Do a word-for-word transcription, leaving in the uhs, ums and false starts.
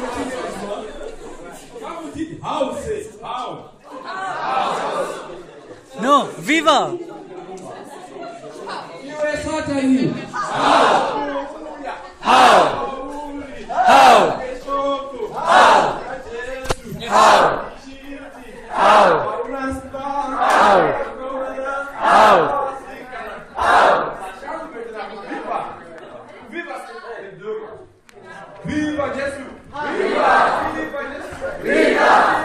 How is it? How is it? How? How? No, Viva! You are smarter than him. How? How? How? How? How? How? How? How? Viva Jesus! Viva! Viva Jesus! Viva!